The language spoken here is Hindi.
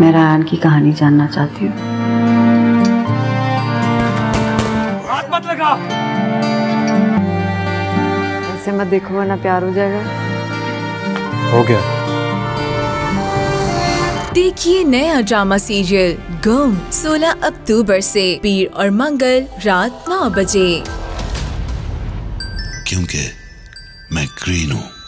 मैं रायन की कहानी जानना चाहती हूँ। हाथ मत लगा। ऐसे मत देखो वरना प्यार हो जाएगा। हो गया। देखिए नया ड्रामा सीरियल गुम 16 अक्टूबर से पीर और मंगल रात 9 बजे। क्योंकि मैं ग्रीन हूँ।